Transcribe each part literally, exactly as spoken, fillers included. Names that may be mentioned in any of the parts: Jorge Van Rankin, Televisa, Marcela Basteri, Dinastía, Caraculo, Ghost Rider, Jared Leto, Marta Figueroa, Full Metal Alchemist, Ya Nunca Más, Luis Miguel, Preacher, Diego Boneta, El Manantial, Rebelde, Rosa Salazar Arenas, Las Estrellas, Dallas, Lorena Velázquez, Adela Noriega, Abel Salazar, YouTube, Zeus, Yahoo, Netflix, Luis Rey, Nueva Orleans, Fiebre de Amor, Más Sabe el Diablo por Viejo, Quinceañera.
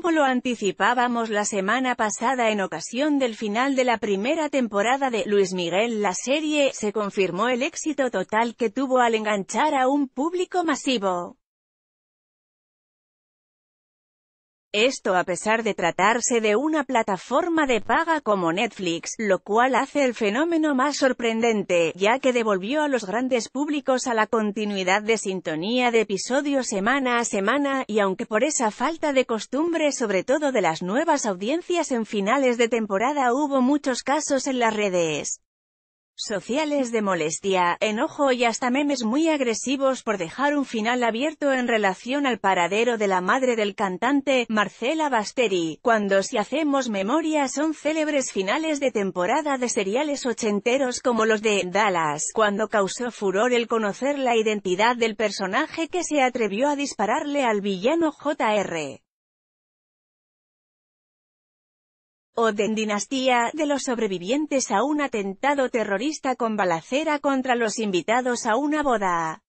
Como lo anticipábamos la semana pasada en ocasión del final de la primera temporada de Luis Miguel, la serie, se confirmó el éxito total que tuvo al enganchar a un público masivo. Esto a pesar de tratarse de una plataforma de paga como Netflix, lo cual hace el fenómeno más sorprendente, ya que devolvió a los grandes públicos a la continuidad de sintonía de episodios semana a semana, y aunque por esa falta de costumbre sobre todo de las nuevas audiencias en finales de temporada hubo muchos casos en las redes sociales de molestia, enojo y hasta memes muy agresivos por dejar un final abierto en relación al paradero de la madre del cantante, Marcela Basteri, cuando si hacemos memoria son célebres finales de temporada de seriales ochenteros como los de Dallas, cuando causó furor el conocer la identidad del personaje que se atrevió a dispararle al villano J R o de Dinastía, de los sobrevivientes a un atentado terrorista con balacera contra los invitados a una boda.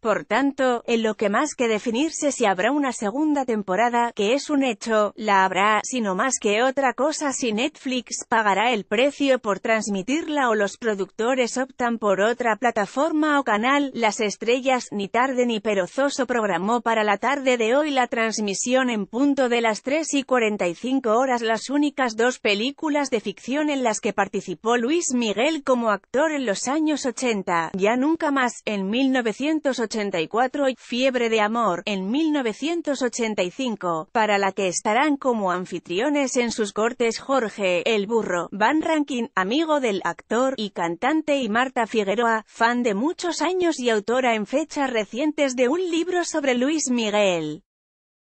Por tanto, en lo que más que definirse si habrá una segunda temporada, que es un hecho, la habrá, sino más que otra cosa si Netflix pagará el precio por transmitirla o los productores optan por otra plataforma o canal. Las Estrellas, ni tarde ni perezoso, programó para la tarde de hoy la transmisión en punto de las tres y cuarenta y cinco horas, las únicas dos películas de ficción en las que participó Luis Miguel como actor en los años ochenta, Ya Nunca Más, en mil novecientos ochenta y cuatro, y Fiebre de Amor, en mil novecientos ochenta y cinco, para la que estarán como anfitriones en sus cortes Jorge "El Burro" Van Rankin, amigo del actor y cantante, y Marta Figueroa, fan de muchos años y autora en fechas recientes de un libro sobre Luis Miguel.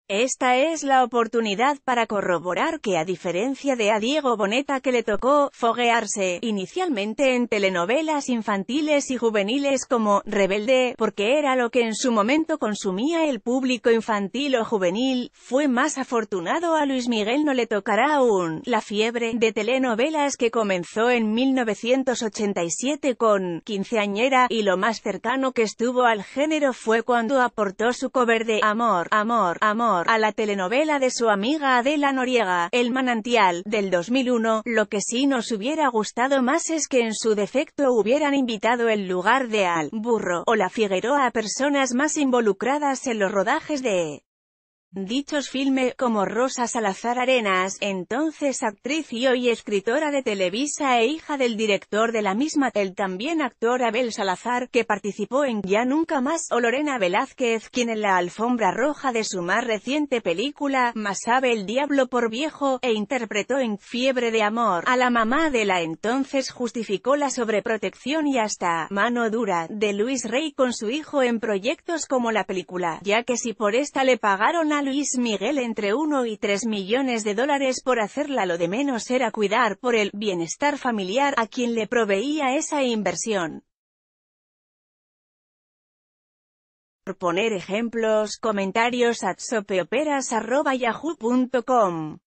Esta es la oportunidad para corroborar que, a diferencia de a Diego Boneta, que le tocó foguearse inicialmente en telenovelas infantiles y juveniles como Rebelde, porque era lo que en su momento consumía el público infantil o juvenil, fue más afortunado a Luis Miguel no le tocará aún la fiebre de telenovelas que comenzó en mil novecientos ochenta y siete con Quinceañera, y lo más cercano que estuvo al género fue cuando aportó su cover de Amor, Amor, Amor a la telenovela de su amiga Adela Noriega, El Manantial, del dos mil uno, lo que sí nos hubiera gustado más es que en su defecto hubieran invitado en lugar de al Burro o la Figueroa a personas más involucradas en los rodajes de dichos filmes, como Rosa Salazar Arenas, entonces actriz y hoy escritora de Televisa e hija del director de la misma, el también actor Abel Salazar, que participó en Ya Nunca Más, o Lorena Velázquez, quien en la alfombra roja de su más reciente película, Más Sabe el Diablo por Viejo, e interpretó en Fiebre de Amor a la mamá de la entonces justificó la sobreprotección y hasta mano dura de Luis Rey con su hijo en proyectos como la película, ya que si por esta le pagaron a Luis Miguel entre uno y tres millones de dólares por hacerla, lo de menos era cuidar por el bienestar familiar a quien le proveía esa inversión. Por poner ejemplos, comentarios at sopeoperas arroba yahoo punto com.